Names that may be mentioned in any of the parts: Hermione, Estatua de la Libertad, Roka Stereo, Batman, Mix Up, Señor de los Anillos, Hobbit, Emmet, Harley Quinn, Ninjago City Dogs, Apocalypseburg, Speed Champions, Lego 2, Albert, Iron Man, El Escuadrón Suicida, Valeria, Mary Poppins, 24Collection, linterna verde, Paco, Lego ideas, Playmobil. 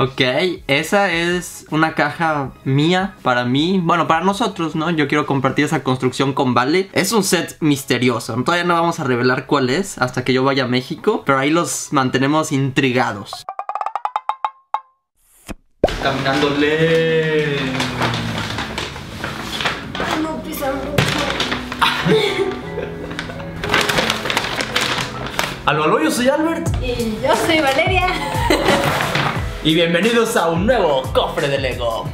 Ok, esa es una caja mía, para mí, bueno, para nosotros, ¿no? Yo quiero compartir esa construcción con Vale. Es un set misterioso, todavía no vamos a revelar cuál es hasta que yo vaya a México, pero ahí los mantenemos intrigados. Caminándole. No pisa mucho. Aló, yo soy Albert. Y yo soy Valeria. Y bienvenidos a un nuevo cofre de Lego.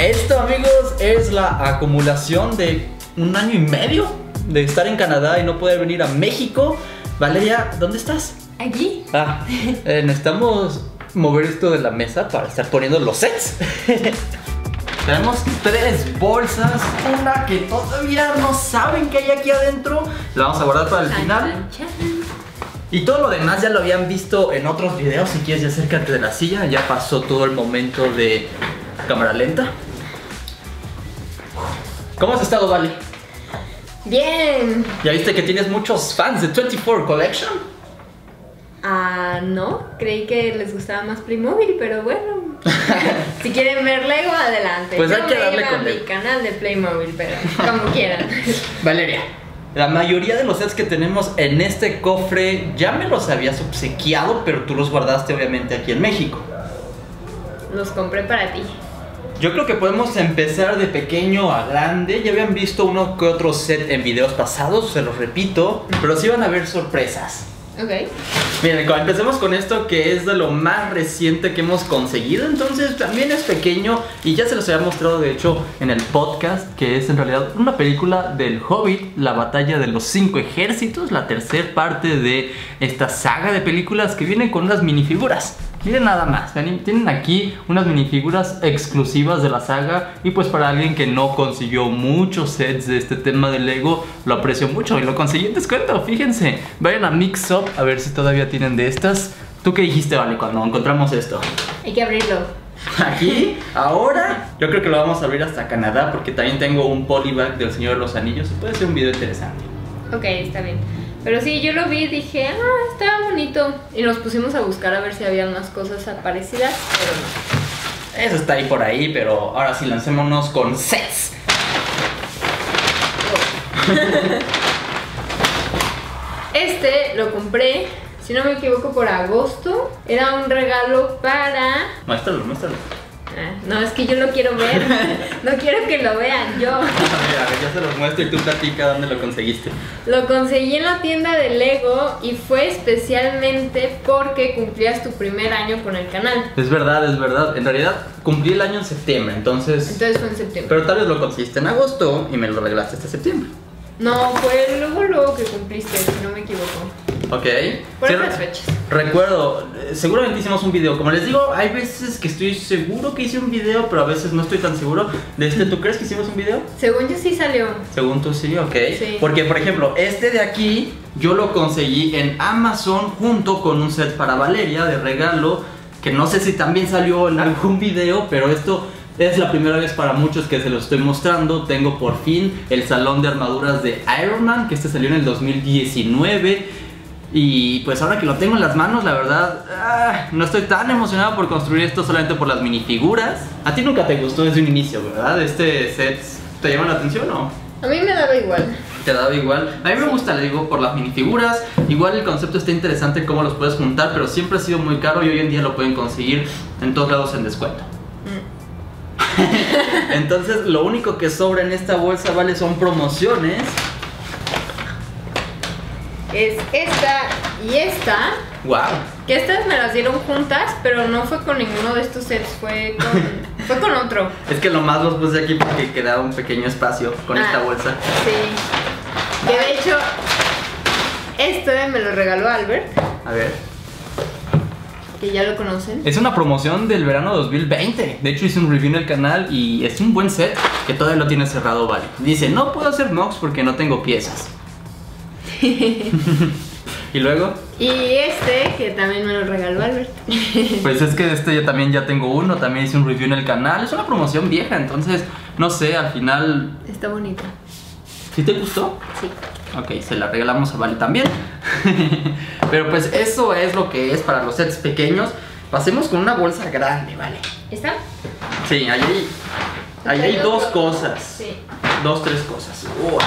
Esto, amigos, es la acumulación de un año y medio de estar en Canadá y no poder venir a México. Valeria, ¿dónde estás? Aquí. Ah, necesitamos mover esto de la mesa para estar poniendo los sets. Tenemos tres bolsas, una que todavía no saben que hay aquí adentro. La vamos a guardar para el final. Y todo lo demás ya lo habían visto en otros videos. Si quieres, ya acércate de la silla. Ya pasó todo el momento de cámara lenta. ¿Cómo has estado, Vale? Bien. ¿Ya viste que tienes muchos fans de 24Collection? Ah, no. Creí que les gustaba más Playmobil, pero bueno. Si quieren ver Lego, adelante. Pues hay que darle con mi canal de Playmobil, pero como quieran. Valeria, la mayoría de los sets que tenemos en este cofre ya me los habías obsequiado, pero tú los guardaste obviamente aquí en México. Los compré para ti. Yo creo que podemos empezar de pequeño a grande. Ya habían visto uno que otro set en videos pasados, se los repito, pero sí van a haber sorpresas. Ok. Miren, empecemos con esto que es de lo más reciente que hemos conseguido. Entonces también es pequeño y ya se los había mostrado de hecho en el podcast, que es en realidad una película del Hobbit, la batalla de los 5 ejércitos, la tercera parte de esta saga de películas que vienen con unas minifiguras. Miren nada más, tienen aquí unas minifiguras exclusivas de la saga. Y pues para alguien que no consiguió muchos sets de este tema de Lego, lo aprecio mucho y lo conseguí en descuento, fíjense. Vayan a Mix Up a ver si todavía tienen de estas. ¿Tú qué dijiste, Vale, cuando encontramos esto? Hay que abrirlo. Aquí, ahora, yo creo que lo vamos a abrir hasta Canadá, porque también tengo un polybag del Señor de los Anillos. Puede ser un video interesante. Ok, está bien. Pero sí, yo lo vi y dije, ah, está bonito. Y nos pusimos a buscar a ver si había más cosas parecidas, pero no. Eso está ahí por ahí, pero ahora sí lancémonos con sets. Oh. Este lo compré, si no me equivoco, por agosto. Era un regalo para... Muéstralo, muéstralo. Ah, no, es que yo lo quiero ver. No quiero que lo vean yo. A ver, ya se los muestro y tú platica dónde lo conseguiste. Lo conseguí en la tienda de Lego y fue especialmente porque cumplías tu primer año con el canal. Es verdad, es verdad. En realidad cumplí el año en septiembre, entonces fue en septiembre. Pero tal vez lo conseguiste en agosto y me lo regalaste hasta septiembre. No, fue luego que cumpliste, si no me equivoco. Ok. Por las fechas. Recuerdo, seguramente hicimos un video. Como les digo, hay veces que estoy seguro que hice un video, pero a veces no estoy tan seguro. De este, ¿tú crees que hicimos un video? Según yo sí salió. Según tú sí, ok. Sí. Porque, por ejemplo, este de aquí yo lo conseguí en Amazon junto con un set para Valeria de regalo, que no sé si también salió en algún video, pero esto... es la primera vez para muchos que se los estoy mostrando. Tengo por fin el salón de armaduras de Iron Man, que este salió en el 2019. Y pues ahora que lo tengo en las manos, la verdad, no estoy tan emocionado por construir esto solamente por las minifiguras. A ti nunca te gustó desde un inicio, ¿verdad? ¿Este set te llama la atención o...? A mí me daba igual. Te daba igual. A mí me gusta, le digo, por las minifiguras. Igual el concepto está interesante, cómo los puedes juntar, pero siempre ha sido muy caro y hoy en día lo pueden conseguir en todos lados en descuento. Entonces lo único que sobra en esta bolsa, Vale, son promociones. Es esta y esta. Wow. Que estas me las dieron juntas, pero no fue con ninguno de estos sets, fue con otro. Es que lo más los puse aquí porque quedaba un pequeño espacio con esta bolsa. Sí. Que de hecho este me lo regaló Albert. A ver. Que ya lo conocen. Es una promoción del verano 2020. De hecho hice un review en el canal y es un buen set que todavía lo tiene cerrado, Vale. Dice, no puedo hacer mocks porque no tengo piezas. Y luego... y este, que también me lo regaló Albert. Pues es que este yo también ya tengo uno, también hice un review en el canal. Es una promoción vieja, entonces, no sé, al final... está bonita. ¿Sí te gustó? Sí. Ok, se la regalamos a Vale también. Pero pues eso es lo que es para los sets pequeños. Pasemos con una bolsa grande, Vale. ¿Está? Sí, ahí hay dos cosas. Sí. Dos, tres cosas. ¡Wow!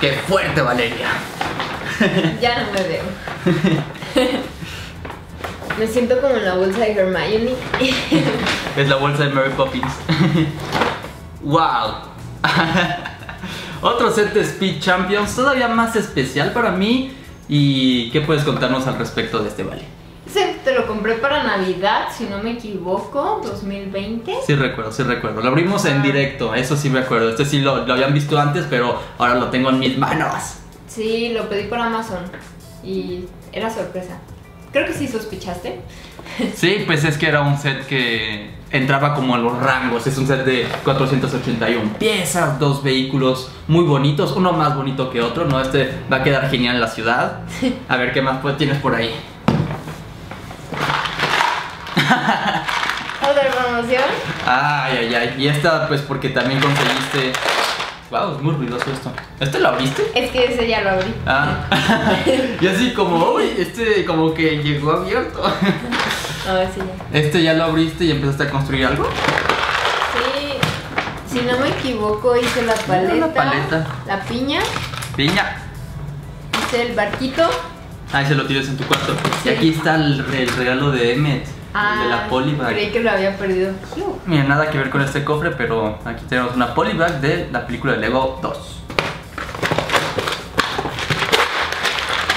¡Qué fuerte, Valeria! Ya no me veo. Me siento como en la bolsa de Hermione. Es la bolsa de Mary Poppins. ¡Wow! Otro set de Speed Champions, todavía más especial para mí. ¿Y qué puedes contarnos al respecto de este, Vale? Ese te lo compré para Navidad, si no me equivoco, 2020. Sí recuerdo, sí recuerdo. Lo abrimos en directo, eso sí me acuerdo. Este sí lo habían visto antes, pero ahora lo tengo en mis manos. Sí, lo pedí por Amazon y era sorpresa. Creo que sí sospechaste. Sí, pues es que era un set que entraba como a los rangos. Es un set de 481 piezas, dos vehículos muy bonitos, uno más bonito que otro, ¿no? Este va a quedar genial en la ciudad. A ver qué más pues tienes por ahí. ¿Otra promoción? Ay, ay, ay. Y esta pues porque también conseguiste... Wow, es muy ruidoso esto. ¿Este lo abriste? Es que ese ya lo abrí. Ah. Y así como, uy, este como que llegó abierto. A ver si ya. ¿Este ya lo abriste y empezaste a construir algo? Sí, si no me equivoco hice la paleta. La paleta. La piña. Piña. Hice el barquito. Ah, se lo tiras en tu cuarto. Sí. Y aquí está el regalo de Emmet. Ah, de la polybag. Creí que lo había perdido. Mira, nada que ver con este cofre, pero aquí tenemos una polybag de la película de Lego 2.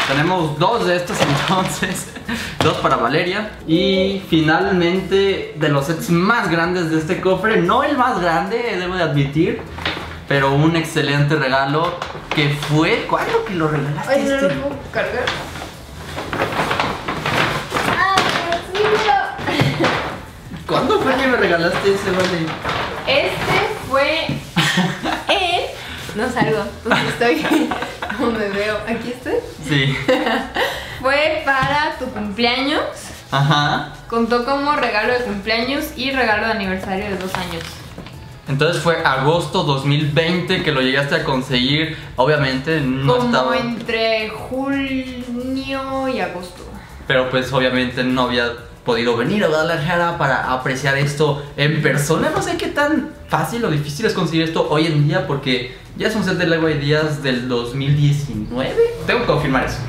Tenemos dos de estos entonces. Dos para Valeria. Y finalmente, de los sets más grandes de este cofre, no el más grande, debo de admitir, pero un excelente regalo que fue... ¿Cuándo que lo regalaste? Ay, no lo puedo cargar. ¿Cuándo fue que me regalaste ese, Vale? Este fue él. No salgo, porque estoy como me veo. ¿Aquí estoy? Sí. Fue para tu cumpleaños. Ajá. Contó como regalo de cumpleaños y regalo de aniversario de 2 años. Entonces fue agosto 2020 que lo llegaste a conseguir. Obviamente no como estaba... Como entre junio y agosto. Pero pues obviamente no había... podido venir a Guadalajara para apreciar esto en persona. No sé qué tan fácil o difícil es conseguir esto hoy en día, porque ya es un set de Lego Ideas del 2019. Tengo que confirmar eso.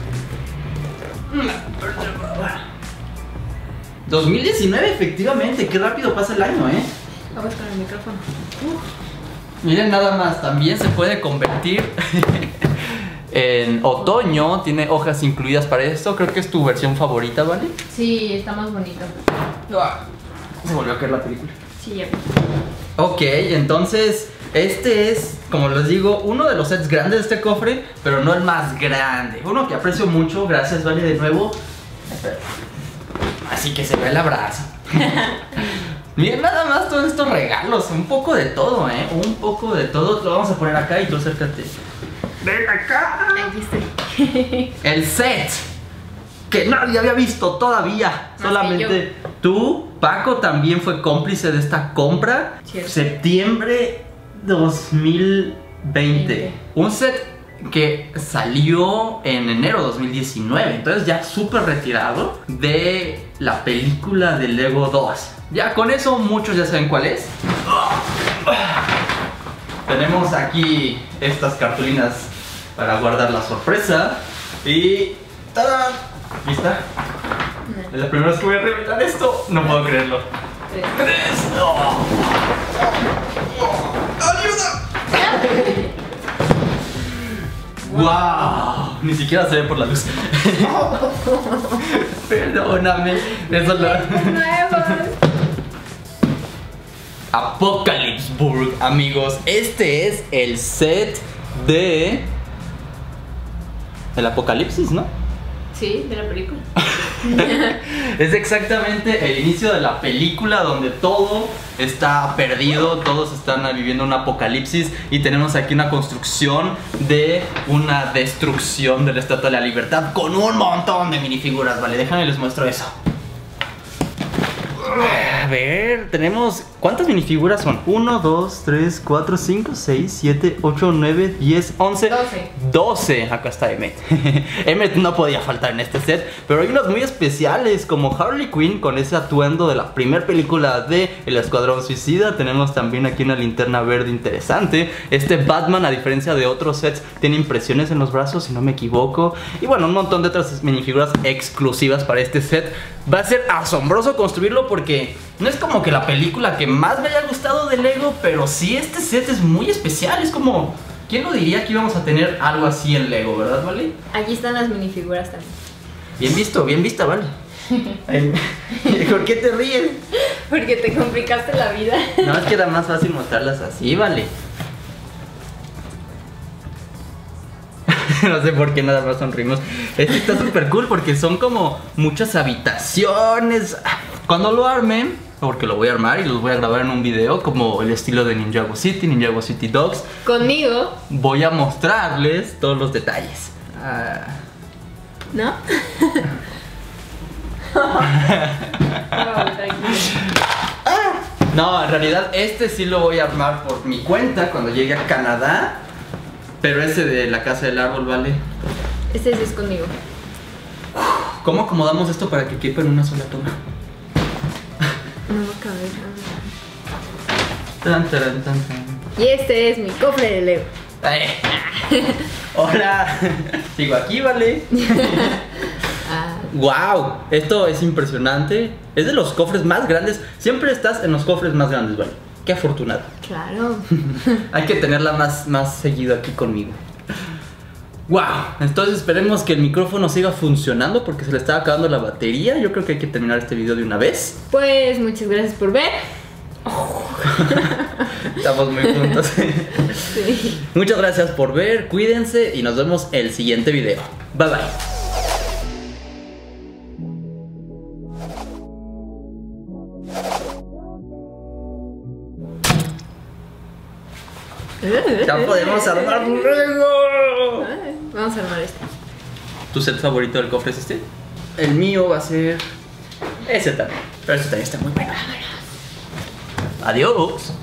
2019, efectivamente. Qué rápido pasa el año, ¿eh? Vamos con el micrófono. Miren nada más, también se puede convertir en otoño, tiene hojas incluidas para esto. Creo que es tu versión favorita, ¿Vale? Sí, está más bonito. Se volvió a caer la película. Sí, ya. Ok, entonces este es, como les digo, uno de los sets grandes de este cofre, pero no el más grande. Uno que aprecio mucho, gracias, Vale, de nuevo. Así que se ve el abrazo. Miren nada más todos estos regalos, un poco de todo, ¿eh? Un poco de todo. Lo vamos a poner acá y tú acércate. ¡Ven acá! Aquí estoy. El set que nadie había visto todavía. Más solamente tú, Paco, también fue cómplice de esta compra. Cierto. Septiembre 2020. 20. Un set que salió en enero 2019. Entonces ya súper retirado de la película de Lego 2. Ya con eso muchos ya saben cuál es. Tenemos aquí estas cartulinas para guardar la sorpresa. Y... ¡tadán! ¿Lista? No. Es la primera vez que voy a revelar esto. No puedo creerlo. ¡Tres! ¡No! ¡Oh! ¡Oh! ¡Ayuda! ¡Wow! Ni siquiera se ve por la luz. Perdóname. Eso lo... Apocalypseburg, amigos. Este es el set de... el apocalipsis, ¿no? Sí, de la película. Es exactamente el inicio de la película donde todo está perdido, todos están viviendo un apocalipsis y tenemos aquí una construcción de una destrucción de la Estatua de la Libertad con un montón de minifiguras. Vale, déjame les muestro eso. A ver, tenemos... ¿Cuántas minifiguras son? 1, 2, 3, 4, 5, 6, 7, 8, 9, 10, 11... 12. Acá está Emmet. Emmet no podía faltar en este set, pero hay unos muy especiales, como Harley Quinn con ese atuendo de la primera película de El Escuadrón Suicida. Tenemos también aquí una linterna verde interesante. Este Batman, a diferencia de otros sets, tiene impresiones en los brazos, si no me equivoco. Y bueno, un montón de otras minifiguras exclusivas para este set. Va a ser asombroso construirlo porque no es como que la película que más me haya gustado de Lego, pero sí este set es muy especial. Es como... ¿quién lo diría que íbamos a tener algo así en Lego, verdad, Vale? Allí están las minifiguras también. Bien visto, bien vista, Vale. ¿Por qué te ríes? Porque te complicaste la vida. No, es que era más fácil montarlas así, Vale. No sé por qué nada más sonrimos. Este está súper cool porque son como muchas habitaciones. Cuando lo armen, porque lo voy a armar y los voy a grabar en un video como el estilo de Ninjago City, Ninjago City Dogs, conmigo, voy a mostrarles todos los detalles. ¿No? No, en realidad este sí lo voy a armar por mi cuenta cuando llegue a Canadá. Pero ese de la casa del árbol, Vale, ese sí es conmigo. ¿Cómo acomodamos esto para que quepa en una sola toma? No va a caber. Tan, tan, tan, tan. Y este es mi cofre de Lego. Hola. Sigo aquí, Vale. Wow, esto es impresionante. Es de los cofres más grandes. Siempre estás en los cofres más grandes, Vale. Qué afortunada. Claro. Hay que tenerla más seguido aquí conmigo. Wow, entonces esperemos que el micrófono siga funcionando porque se le está acabando la batería. Yo creo que hay que terminar este video de una vez. Pues muchas gracias por ver. Estamos muy juntos. Sí. Muchas gracias por ver, cuídense y nos vemos el siguiente video. Bye bye. Ya podemos armar Lego. Vamos a armar este. ¿Tu set favorito del cofre es este? El mío va a ser ese también. Pero ese también está muy bueno. Adiós.